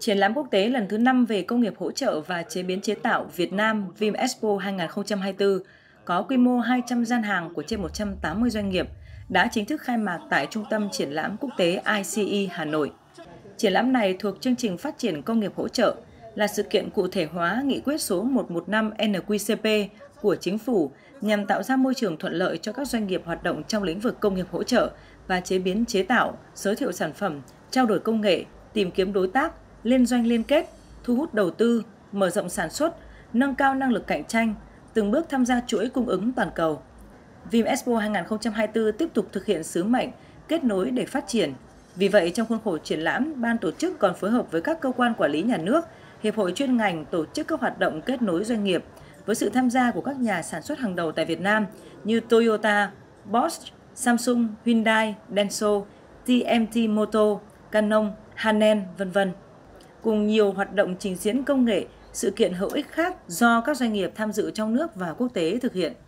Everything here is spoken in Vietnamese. Triển lãm quốc tế lần thứ 5 về công nghiệp hỗ trợ và chế biến chế tạo Việt Nam Vimexpo 2024 có quy mô 200 gian hàng của trên 180 doanh nghiệp đã chính thức khai mạc tại Trung tâm Triển lãm Quốc tế ICE Hà Nội. Triển lãm này thuộc chương trình phát triển công nghiệp hỗ trợ, là sự kiện cụ thể hóa nghị quyết số 115 NQCP của Chính phủ nhằm tạo ra môi trường thuận lợi cho các doanh nghiệp hoạt động trong lĩnh vực công nghiệp hỗ trợ và chế biến chế tạo, giới thiệu sản phẩm, trao đổi công nghệ, tìm kiếm đối tác, liên doanh liên kết, thu hút đầu tư, mở rộng sản xuất, nâng cao năng lực cạnh tranh, từng bước tham gia chuỗi cung ứng toàn cầu. Vimexpo 2024 tiếp tục thực hiện sứ mệnh kết nối để phát triển. Vì vậy, trong khuôn khổ triển lãm, ban tổ chức còn phối hợp với các cơ quan quản lý nhà nước, hiệp hội chuyên ngành tổ chức các hoạt động kết nối doanh nghiệp với sự tham gia của các nhà sản xuất hàng đầu tại Việt Nam như Toyota, Bosch, Samsung, Hyundai, Denso, TMT Moto, Canon, Hanen, v.v. cùng nhiều hoạt động trình diễn công nghệ, sự kiện hữu ích khác do các doanh nghiệp tham dự trong nước và quốc tế thực hiện.